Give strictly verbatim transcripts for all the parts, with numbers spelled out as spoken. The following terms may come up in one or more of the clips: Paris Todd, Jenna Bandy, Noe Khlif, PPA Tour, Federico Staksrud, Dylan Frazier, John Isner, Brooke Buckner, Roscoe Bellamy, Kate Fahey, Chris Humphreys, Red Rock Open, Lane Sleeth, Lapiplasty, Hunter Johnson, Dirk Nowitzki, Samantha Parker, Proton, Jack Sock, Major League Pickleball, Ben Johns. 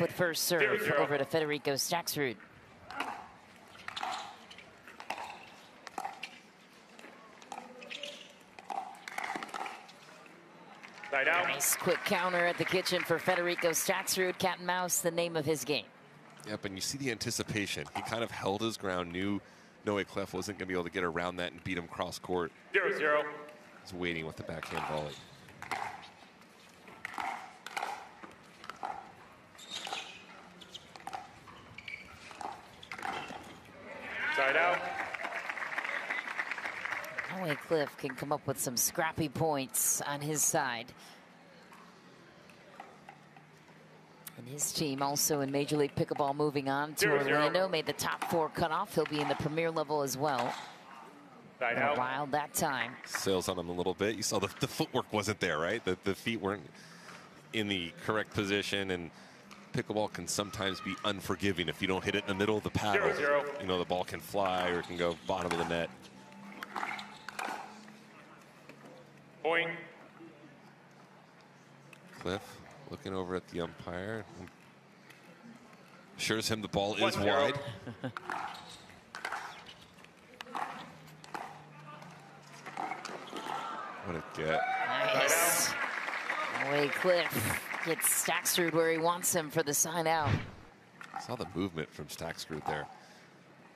foot first serve zero, zero. Over to Federico Staksrud. Nice quick counter at the kitchen for Federico Staksrud. Cat and mouse, the name of his game. Yep, and you see the anticipation. He kind of held his ground, knew Noe Khlif wasn't going to be able to get around that and beat him cross court. zero zero. Zero. He's waiting with the backhand volley. Side out. Noe Khlif can come up with some scrappy points on his side. And his team also in Major League Pickleball moving on to zero, Orlando. Zero. Made the top four cutoff. He'll be in the premier level as well. Wild that time. Sails on him a little bit. You saw the, the footwork wasn't there, right? The, the feet weren't in the correct position, and pickleball can sometimes be unforgiving. If you don't hit it in the middle of the paddle, zero, zero. You know, the ball can fly or it can go bottom of the net. Point. Khlif looking over at the umpire. Assures him the ball is One, wide. What a get. Nice. Noe Khlif gets Staksrud where he wants him for the sign out. I saw the movement from Staksrud there.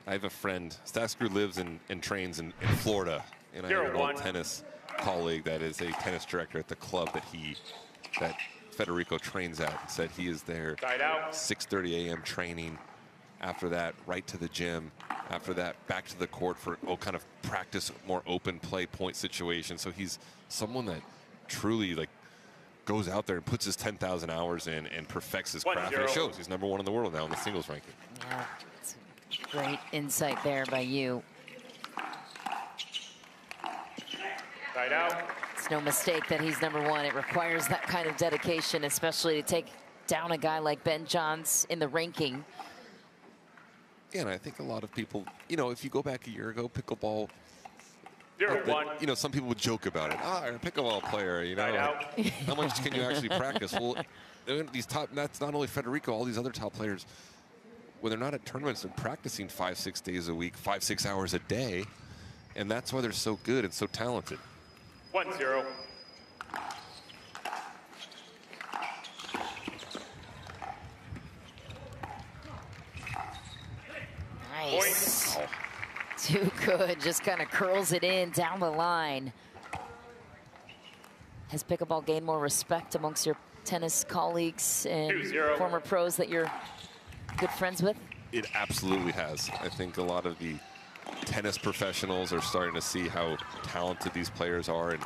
I have a friend. Staksrud lives and, and trains in, in Florida. And I have an old tennis colleague that is a tennis director at the club that he, that Federico trains at, and said he is there six thirty a m training. After that, right to the gym. After that, back to the court for oh, kind of practice, more open play point situation. So he's someone that truly like goes out there and puts his ten thousand hours in and perfects his craft. One, and it shows. He's number one in the world now in the singles ranking. Yeah, that's great insight there by you. Right out. It's no mistake that he's number one. It requires that kind of dedication, especially to take down a guy like Ben Johns in the ranking. Yeah, and I think a lot of people, you know, if you go back a year ago, pickleball, like the, you know, some people would joke about it. Ah, you're a pickleball player, you know. Like, how much can you actually practice? Well, these top, that's not only Federico, all these other top players, when they're not at tournaments, they're practicing five, six days a week, five, six hours a day. And that's why they're so good and so talented. one zero. Nice. Point. Too good. Just kind of curls it in down the line. Has pickleball gained more respect amongst your tennis colleagues and two zero. Former pros that you're good friends with? It absolutely has. I think a lot of the tennis professionals are starting to see how talented these players are and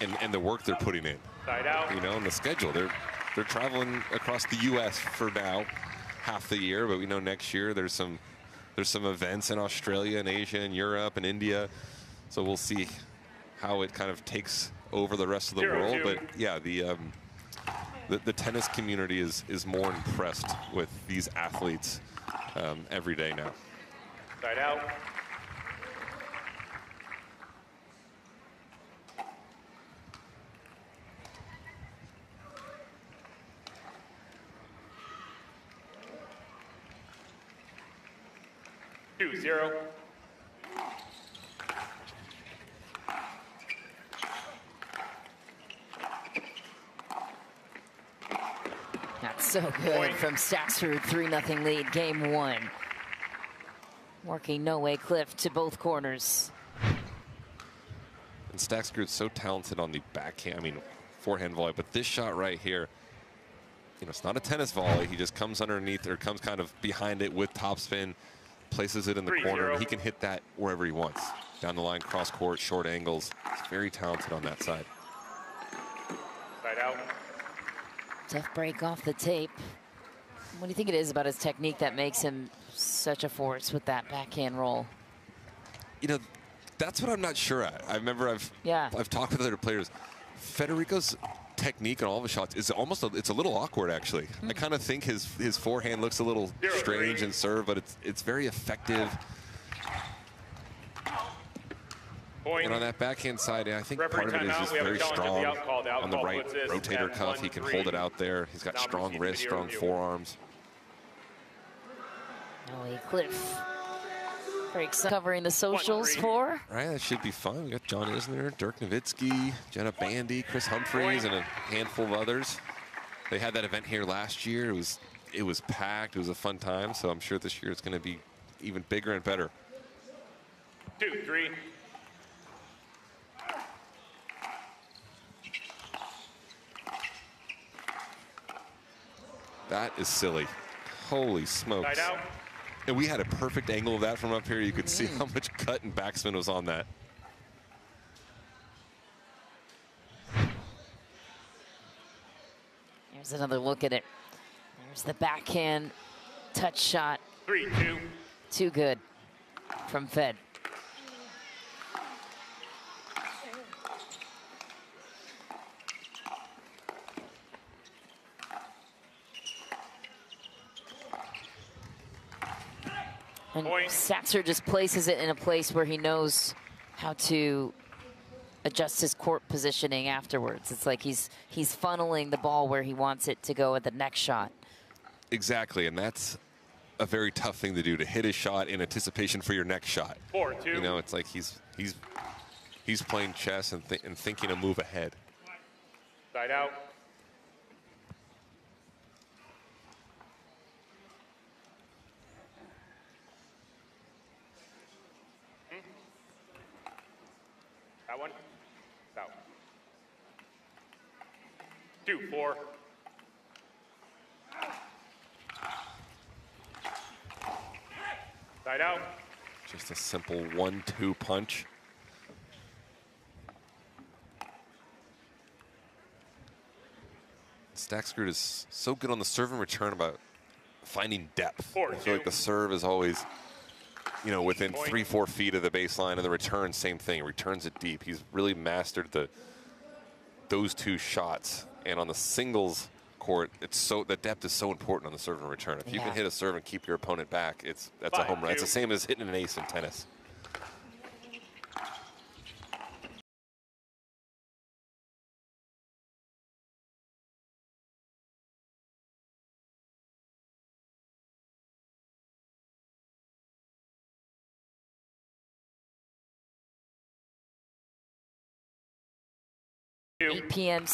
and, and the work they're putting in. Side out. You know, and the schedule. They're they're traveling across the U S for now, half the year, but we know next year there's some There's some events in Australia and Asia and Europe and India. So we'll see how it kind of takes over the rest of the Zero, world. Two. But yeah, the, um, the the tennis community is is more impressed with these athletes um, every day now. Side out. two zero. That's so good Point. From Staksrud, three nothing lead, game one. Working Noe Khlif to both corners. And Staksrud's so talented on the backhand, I mean, forehand volley, but this shot right here, you know, it's not a tennis volley. He just comes underneath or comes kind of behind it with topspin. Places it in the Three, corner, zero. And he can hit that wherever he wants. Down the line, cross court, short angles. He's very talented on that side. Right out. Tough break off the tape. What do you think it is about his technique that makes him such a force with that backhand roll? You know, that's what I'm not sure at. I remember I've yeah. I've talked with other players. Federico's technique on all of his shots is almost, a, it's a little awkward actually. Mm-hmm. I kind of think his his forehand looks a little Zero, strange three. In serve, but it's it's very effective. Point. And on that backhand side, I think Referee part of it is he's very strong the call, the on the right rotator cuff. One, he can three. hold it out there. He's got now strong wrists, strong review. forerearms. Noe Khlif breaks up. Covering the socials one, for. All right, that should be fun. We got John Isner, Dirk Nowitzki, Jenna Bandy, Chris Humphreys, and a handful of others. They had that event here last year. It was it was packed. It was a fun time. So I'm sure this year it's going to be even bigger and better. Two, three. That is silly. Holy smokes. And we had a perfect angle of that from up here. You could see how much cut and backspin was on that. Here's another look at it. There's the backhand touch shot. Three, two. Too good from Fed. And Staksrud just places it in a place where he knows how to adjust his court positioning afterwards. It's like he's he's funneling the ball where he wants it to go at the next shot. Exactly, and that's a very tough thing to do, to hit a shot in anticipation for your next shot. Four, two. You know, it's like he's he's he's playing chess and, th and thinking a move ahead. Side out. That one, out. Two, four. Side out. Just a simple one two punch. Staksrud is so good on the serve and return about finding depth. Four, I feel two. like the serve is always, you know, within three, four feet of the baseline, and the return, same thing. Returns it deep. He's really mastered the those two shots. And on the singles court, it's so the depth is so important on the serve and return. If you yeah. can hit a serve and keep your opponent back, it's that's Five, a home run. Two. It's the same as hitting an ace in tennis. eight p m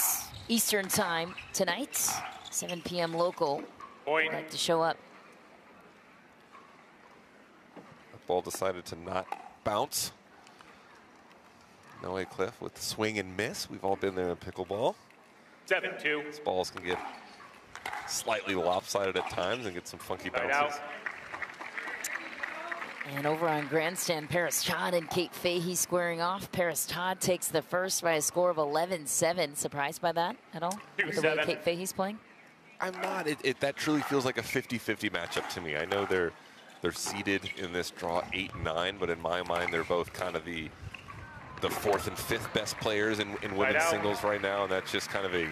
Eastern time tonight, seven p m local. I'd like to show up. The ball decided to not bounce. Noe Khlif with the swing and miss. We've all been there in pickleball. seven two. These balls can get slightly lopsided at times and get some funky bounces. And over on Grandstand, Paris Todd and Kate Fahey squaring off. Paris Todd takes the first by a score of eleven seven. Surprised by that at all? Two, with the seven. way Kate Fahey's playing? I'm not. It, it, that truly feels like a fifty fifty matchup to me. I know they're they're seeded in this draw eight nine, but in my mind, they're both kind of the the fourth and fifth best players in, in women's right singles right now, and that's just kind of a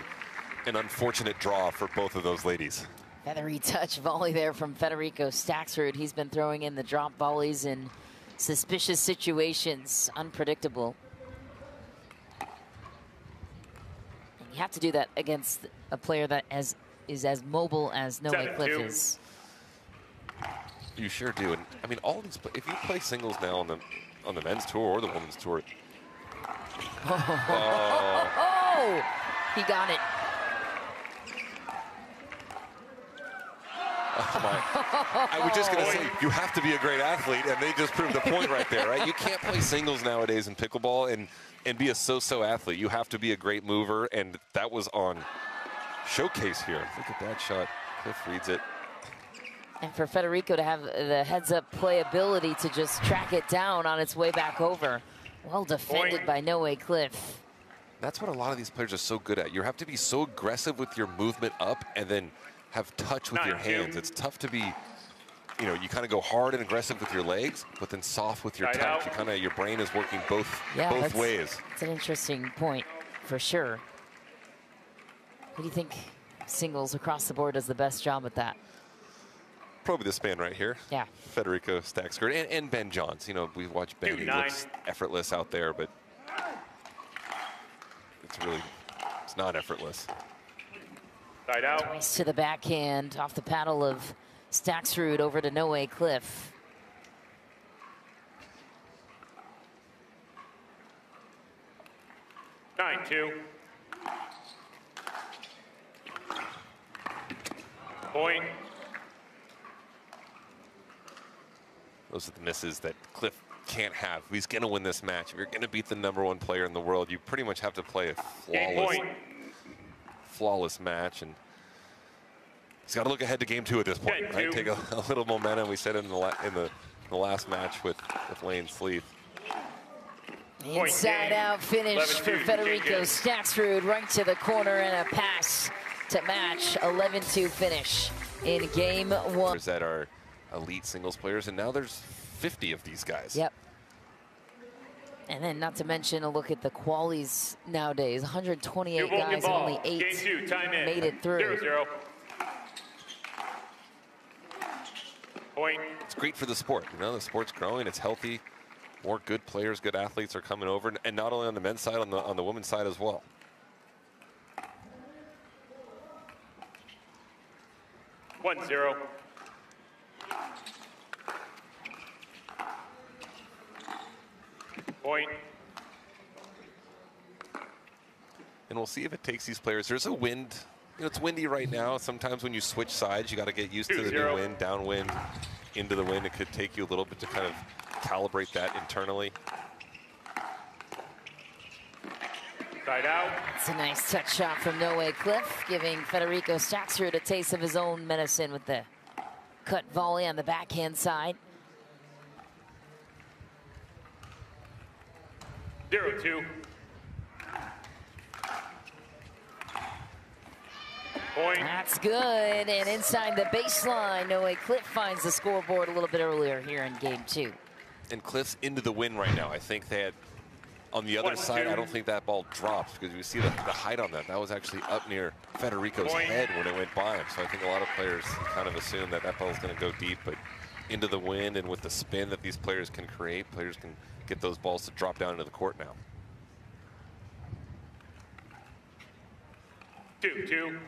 an unfortunate draw for both of those ladies. Feathery touch volley there from Federico Staksrud. He's been throwing in the drop volleys in suspicious situations, unpredictable. And you have to do that against a player that as, is as mobile as Noe Khlif is. You sure do. And I mean, all these. If you play singles now on the on the men's tour or the women's tour. Oh, oh. oh. He got it. Oh my. I was just going to say, you have to be a great athlete, and they just proved the point right there, right? You can't play singles nowadays in pickleball and, and be a so-so athlete. You have to be a great mover, and that was on showcase here. Look at that shot. Khlif reads it. And for Federico to have the heads-up playability to just track it down on its way back over. Well defended point. by Noe Khlif. That's what a lot of these players are so good at. You have to be so aggressive with your movement up and then have touch with Nine, your hands. Two. It's tough to be, you know, you kind of go hard and aggressive with your legs, but then soft with your right touch. Out. You kind of, your brain is working both, yeah, both that's, ways. It's an interesting point for sure. Who do you think singles across the board does the best job at that? Probably this man right here. Yeah. Federico Staksrud and, and Ben Johns. You know, we've watched Ben. He looks effortless out there, but It's really, it's not effortless. Side out. Nice to the backhand, off the paddle of Staksrud over to Noe Khlif. nine two. Point. Those are the misses that Khlif can't have. He's going to win this match. If you're going to beat the number one player in the world, you pretty much have to play a flawless, flawless match. And he's got to look ahead to game two at this point, right? Take a, a little momentum. We said in the la in the, the last match with with Lane Sleeth. Inside out finish for Federico Staksrud, right to the corner and a pass to match. eleven two finish in game one. That are elite singles players, and now there's fifty of these guys. Yep. And then not to mention a look at the qualies nowadays. one hundred twenty-eight guys, only eight two, time in. Made it through. Zero, zero. Point. It's great for the sport. You know, the sport's growing, it's healthy. More good players, good athletes are coming over, and not only on the men's side, on the, on the women's side as well. one zero. Point. And we'll see if it takes these players. There's a wind. You know, it's windy right now. Sometimes when you switch sides, you got to get used Two, to the zero. new wind, downwind, into the wind. It could take you a little bit to kind of calibrate that internally. Side out. It's a nice touch shot from Noe Khlif, giving Federico Staksrud a taste of his own medicine with the cut volley on the backhand side. zero two. Point. That's good, and inside the baseline, Noe Khlif finds the scoreboard a little bit earlier here in game two. And Khlif's into the win right now. I think they had, on the other One, side, two. I don't think that ball dropped because you see the, the height on that. That was actually up near Federico's Point. head when it went by him. So I think a lot of players kind of assume that that ball is going to go deep, but into the wind and with the spin that these players can create, players can get those balls to drop down into the court now. Two, two.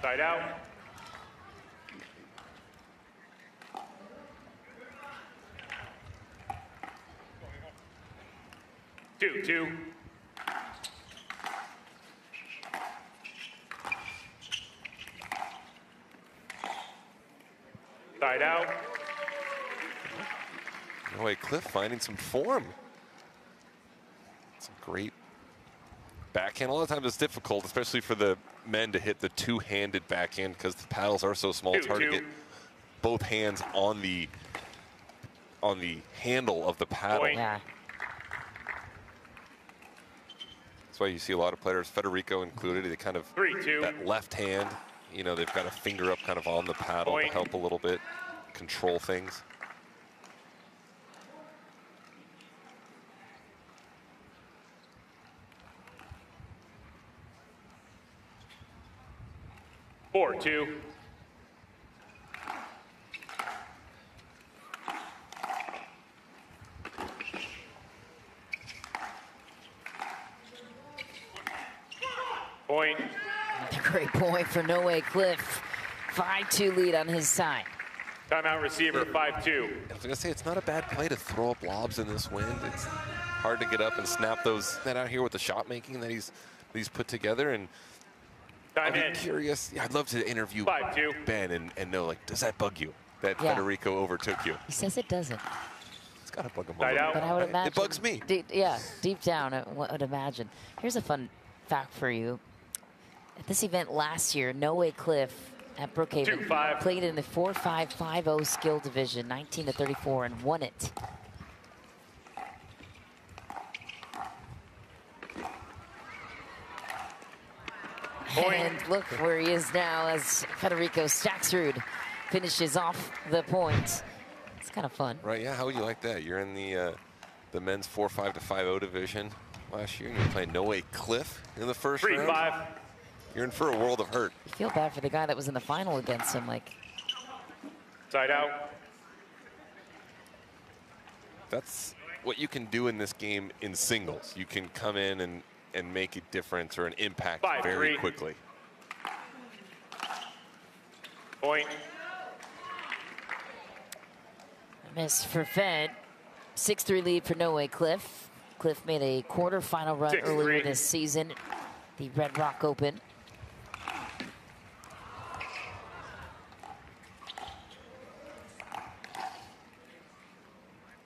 Side out. Two, two. Side out. Noe Khlif finding some form. Some great backhand. A lot of times it's difficult, especially for the men, to hit the two-handed backhand because the paddles are so small. Two, it's hard two. to get both hands on the on the handle of the paddle. Yeah. That's why you see a lot of players, Federico included, they kind of Three, two. that left hand. You know, they've got a finger up kind of on the paddle Point. to help a little bit, control things. four two. Point. Another great point for Noe Khlif. five two lead on his side. Timeout receiver, five two. I was gonna say, it's not a bad play to throw up lobs in this wind. It's hard to get up and snap those that out here with the shot making that he's he's put together. And Time I'm in. curious. Yeah, I'd love to interview five, Ben and, and know, like, does that bug you that yeah. Federico overtook you? He says it doesn't. It's gotta bug him. But I would imagine, it bugs me. Deep, yeah, deep down, I would imagine. Here's a fun fact for you. At this event last year, Noe Khlif at Brookhaven Two, played in the four five five oh skill division, nineteen to thirty-four, and won it. Point. And look where he is now as Federico Staksrud finishes off the points. It's kind of fun. Right, yeah, how would you like that? You're in the uh, the men's four five to five oh division last year. You're playing Noe Khlif in the first Three, round. Five. You're in for a world of hurt. You feel bad for the guy that was in the final against him, like. Side out. That's what you can do in this game in singles. You can come in and, and make a difference or an impact Five, very three. quickly. Point. Miss for Fed. six three lead for Noe Khlif. Khlif made a quarterfinal run Six, earlier three. this season, the Red Rock Open.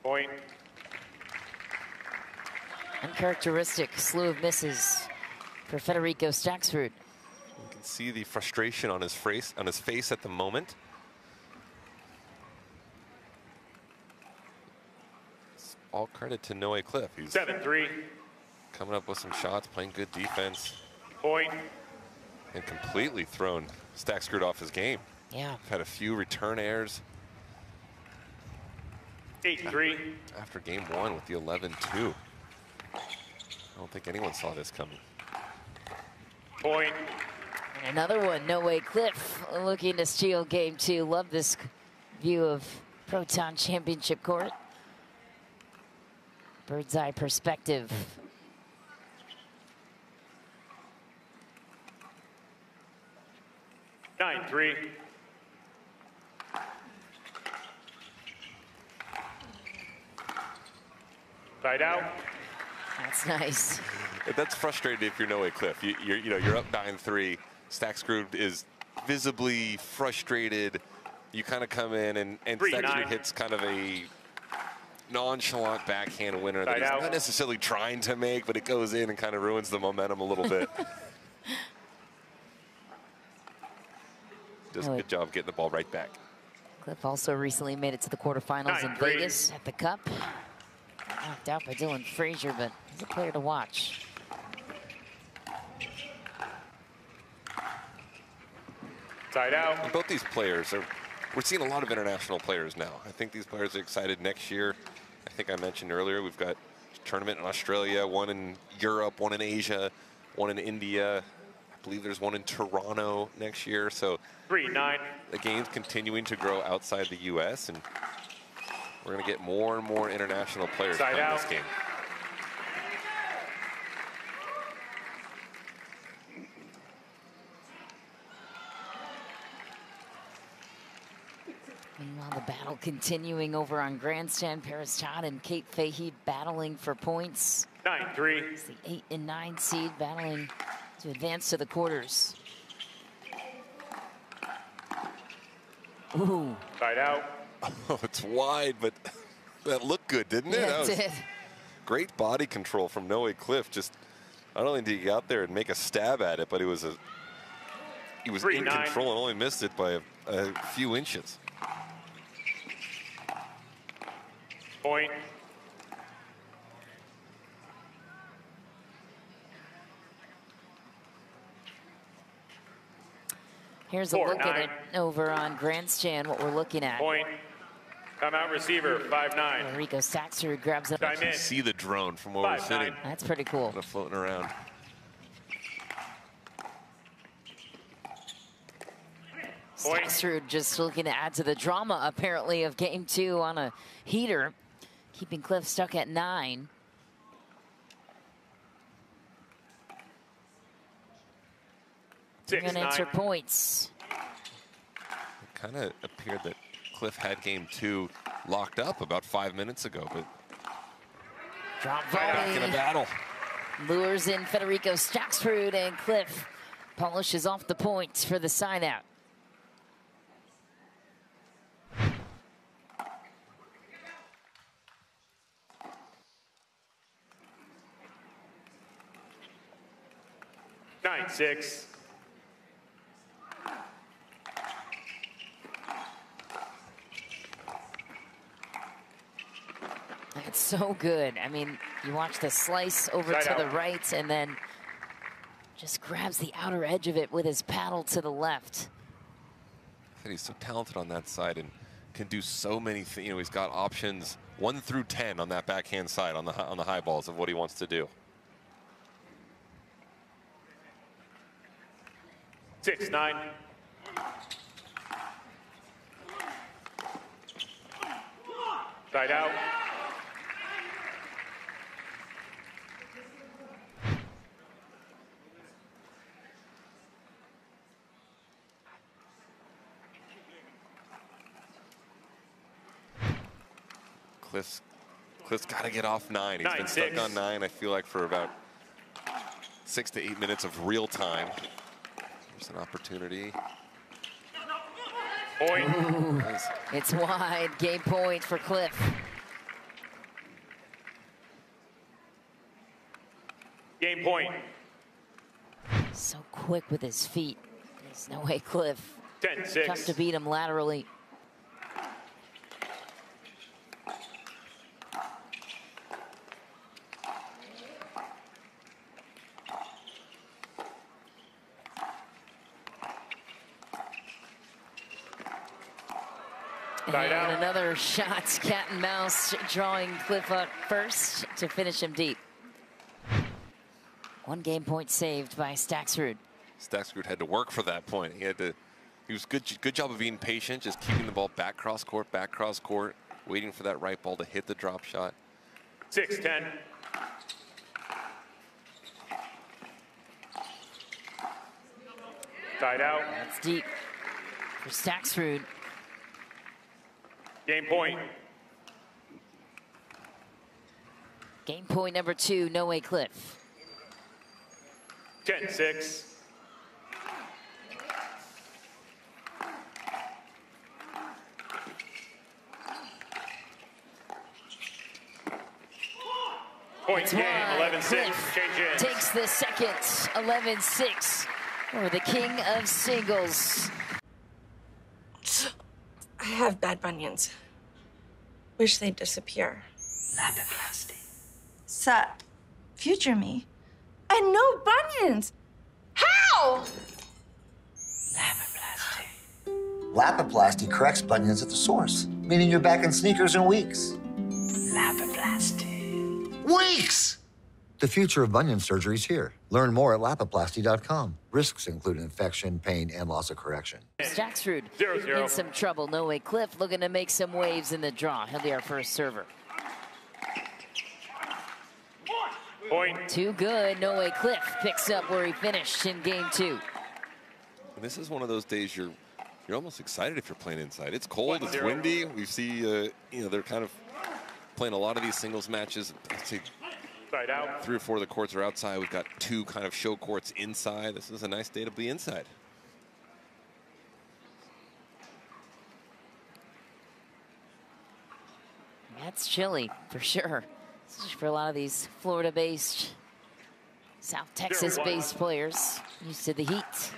Point. Uncharacteristic slew of misses for Federico Staksrud. You can see the frustration on his face on his face at the moment. It's all credit to Noe Khlif. He's seven three. Coming up with some shots, playing good defense. Point. And completely thrown Staksrud off his game. Yeah. Had a few return errors. eight three. After, after game one with the eleven two. I don't think anyone saw this coming. Point. And another one, Noe Khlif looking to steal game two. Love this view of Proton Championship Court. Bird's eye perspective. nine three. Side out. That's nice. That's frustrating if you're Noe Khlif. You, you're, you know, you're up nine three. Staksrud is visibly frustrated. You kind of come in and, and Staksrud hits kind of a nonchalant backhand winner Side that he's out. not necessarily trying to make, but it goes in and kind of ruins the momentum a little bit. Does a good job getting the ball right back. Khlif also recently made it to the quarterfinals Nine, in three. Vegas at the Cup. Knocked out by Dylan Frazier, but he's a player to watch. Side out. And both these players are, we're seeing a lot of international players now. I think these players are excited next year. I think I mentioned earlier, we've got a tournament in Australia, one in Europe, one in Asia, one in India. I believe there's one in Toronto next year. So Three, nine. the game's continuing to grow outside the U S and we're going to get more and more international players Side playing out. this game. Meanwhile, the battle continuing over on Grandstand. Paris Todd and Kate Fahey battling for points. nine three. It's the eight and nine seed battling to advance to the quarters. Ooh. Side out. Oh, it's wide, but that looked good, didn't it? Yeah, it did. Great body control from Noe Khlif. Just, I don't think he got out there and make a stab at it, but it was a, he was Three, in nine. control and only missed it by a, a few inches. Point. Here's a Four, look nine. at it over on Grandstand, what we're looking at. Point. Come out receiver, five nine. Federico Staksrud grabs it. You can see the drone from where five, we're sitting. Nine. That's pretty cool. Kind of floating around. Point. Staksrud just looking to add to the drama, apparently, of game two on a heater, keeping Khlif stuck at nine. Six, They're going to enter points. It kind of appeared that Khlif had game two locked up about five minutes ago, but drop back in a battle. Lures in Federico Staksrud, and Khlif polishes off the points for the side out. nine six. It's so good. I mean, you watch the slice over Side to out. the right and then just grabs the outer edge of it with his paddle to the left. He's so talented on that side and can do so many things. You know, he's got options one through ten on that backhand side on the, on the high balls of what he wants to do. six nine. Side out. Cliff's, Cliff's got to get off nine. He's nine, been six. stuck on nine, I feel like, for about six to eight minutes of real time. There's an opportunity. Ooh, nice. It's wide. Game point for Cliff. Game point. So quick with his feet. There's no way Cliff. ten six. Tough to beat him laterally. And another shot, cat and mouse, drawing Cliff up first to finish him deep. One game point saved by Staksrud. Staksrud had to work for that point. He had to. He was good. Good job of being patient, just keeping the ball back cross court, back cross court, waiting for that right ball to hit the drop shot. Six ten. Tied out. That's deep for Staksrud. Game point. Game point number two, Noe Khlif. ten six. Point game, eleven six. Takes the second, eleven six. Or the king of singles. I have bad bunions. Wish they'd disappear. Lapiplasty. Sup, future me. And no bunions. How? Lapiplasty. Lapiplasty corrects bunions at the source, meaning you're back in sneakers in weeks. Lapiplasty. Weeks! The future of bunion surgery is here. Learn more at lapiplasty dot com. Risks include infection, pain, and loss of correction. Staksrud zero, zero. in some trouble. Noe Khlif looking to make some waves in the draw. He'll be our first server. Point. Too good. Noe Khlif picks up where he finished in game two. And this is one of those days you're you're almost excited if you're playing inside. It's cold. It's windy. We see uh, you know, they're kind of playing a lot of these singles matches. Let's see. Out. Three or four of the courts are outside. We've got two kind of show courts inside. This is a nice day to be inside. That's chilly for sure. For a lot of these Florida-based, South Texas-based players used to the heat.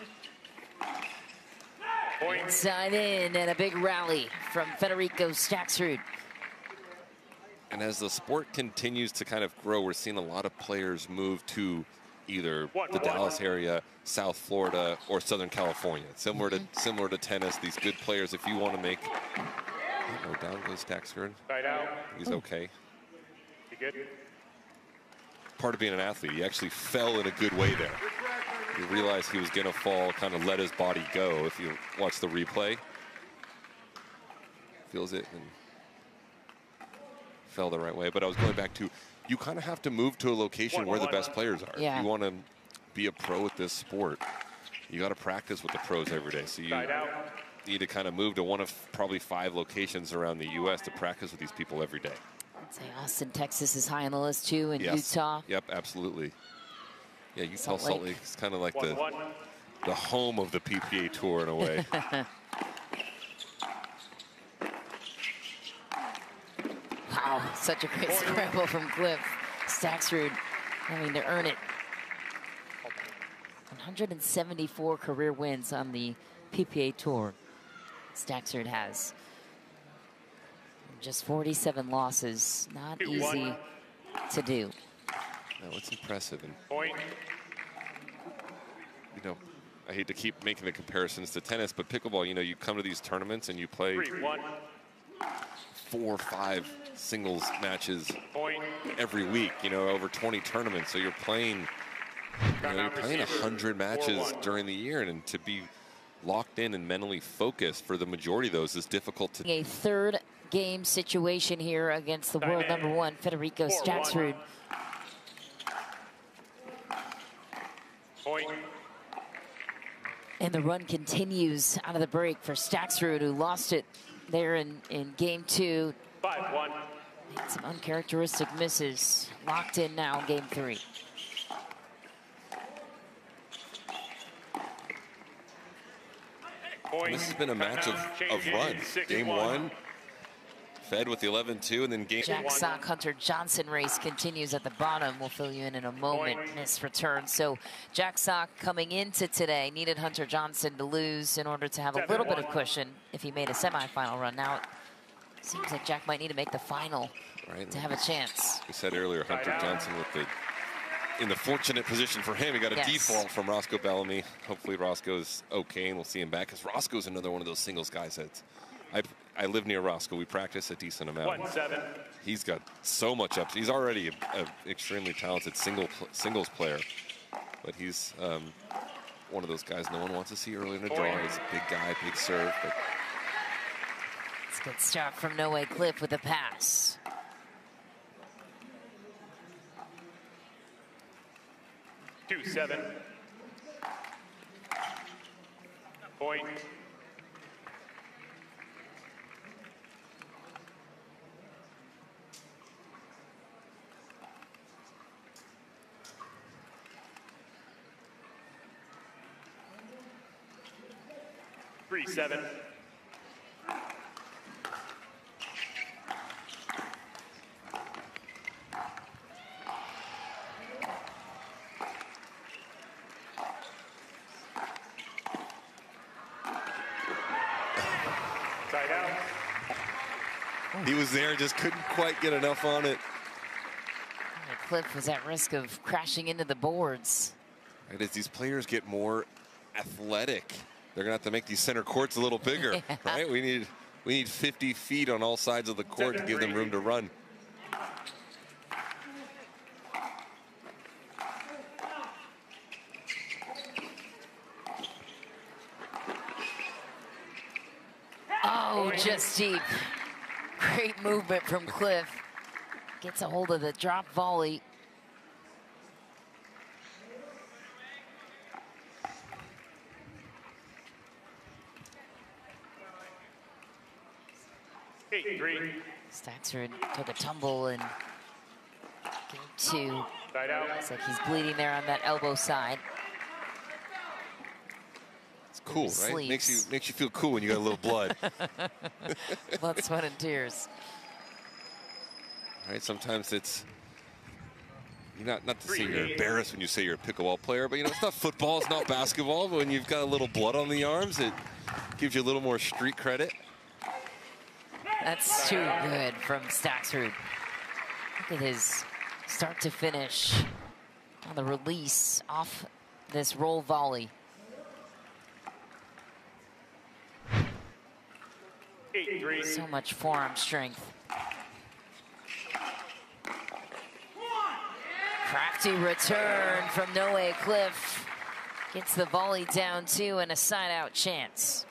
Point. Inside in, and a big rally from Federico Staksrud. And as the sport continues to kind of grow, we're seeing a lot of players move to either the Dallas area, South Florida, or Southern California. Similar mm-hmm. to similar to tennis, these good players, if you want to make... Oh, down goes Staksrud. He's okay. Part of being an athlete, he actually fell in a good way there. He realized he was going to fall, kind of let his body go. If you watch the replay, feels it and... fell the right way. But I was going back to, you kind of have to move to a location where the best players are. Yeah. If you want to be a pro at this sport, you got to practice with the pros every day. So you need to kind of move to one of probably five locations around the U S to practice with these people every day. I'd say Austin, Texas is high on the list too, and yes. Utah. Yep, absolutely. Yeah, Utah, Salt, Salt Lake. Lake is kind of like the, the home of the P P A Tour in a way. Wow, such a great scramble from Khlif. Staksrud having to earn it. one hundred seventy-four career wins on the P P A Tour. Staksrud has just forty-seven losses. Not easy to do. No, it's impressive. And, you know, I hate to keep making the comparisons to tennis, but pickleball, you know, you come to these tournaments and you play four or five singles matches every week, you know, over twenty tournaments. So you're playing, you know, you're playing one hundred matches during the year, and, and to be locked in and mentally focused for the majority of those is difficult to do. A third game situation here against the world number one, Federico Staksrud. And the run continues out of the break for Staksrud, who lost it there in, in game two. five one. Had some uncharacteristic misses. Locked in now in game three. Point. This has been a match of, of runs. Game one, Fed with the eleven two, and then game Jack one. Sock, Hunter Johnson race continues at the bottom. We'll fill you in in a moment. Miss return. So Jack Sock coming into today needed Hunter Johnson to lose in order to have a little bit of cushion if he made a semifinal run. Now it seems like Jack might need to make the final right. to have a chance. We said earlier, Hunter Johnson with the in the fortunate position for him. He got a yes. default from Roscoe Bellamy. Hopefully Roscoe's okay and we'll see him back, because Roscoe's another one of those singles guys that's, I, I live near Roscoe. We practice a decent amount. One, seven. He's got so much up. He's already an extremely talented single singles player, but he's um, one of those guys no one wants to see early in a draw. He's a big guy, big serve. But it's a good start from Noe Khlif with a pass. Two, seven. Point. Three, seven. He was there, just couldn't quite get enough on it. Khlif was at risk of crashing into the boards. And as these players get more athletic, they're gonna have to make these center courts a little bigger, yeah. right? We need we need fifty feet on all sides of the court Seven, to give three. them room to run. Oh, just deep. Great movement from Khlif. Gets a hold of the drop volley. Eight, three. Staksrud took a tumble in game two. Looks like he's bleeding there on that elbow side. Cool, right? Sleeves. Makes you makes you feel cool when you got a little blood. Blood, sweat, and tears. All right. Sometimes it's you're not not to say you're embarrassed when you say you're a pickleball player, but you know it's not football, it's not basketball. But when you've got a little blood on the arms, it gives you a little more street credit. That's too good from Staksrud. Look at his start to finish on the release off this roll volley. Eight, three. So much forearm strength. Crafty return from Noe Khlif. Gets the volley down two and a side out chance.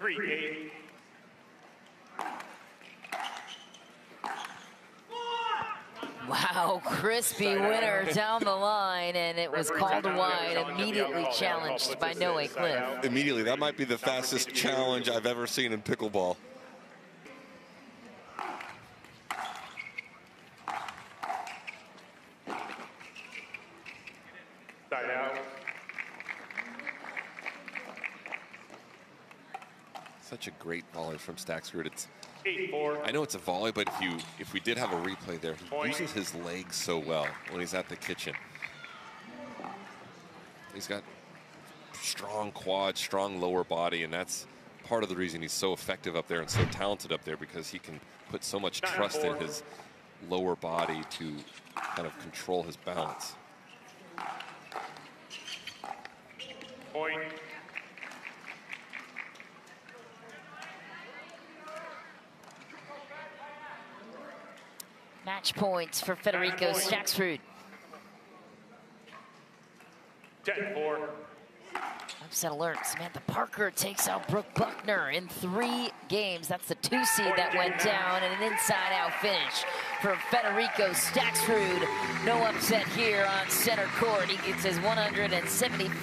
Three, eight. Wow, crispy winner down the line, and it was called wide, immediately challenged by Noe Khlif. Immediately, that might be the fastest challenge I've ever seen in pickleball. Side out. Such a great volley from Staksrud. It's I know it's a volley, but if you if we did have a replay there, he Point. uses his legs so well when he's at the kitchen. He's got strong quads, strong lower body, and that's part of the reason he's so effective up there and so talented up there, because he can put so much trust in his lower body to kind of control his balance. Point. Match points for Federico Staksrud. ten four. Upset alert. Samantha Parker takes out Brooke Buckner in three games. That's the two seed that went down, and an inside out finish from Federico Staksrud. No upset here on center court. He gets his one hundred seventy-fifth.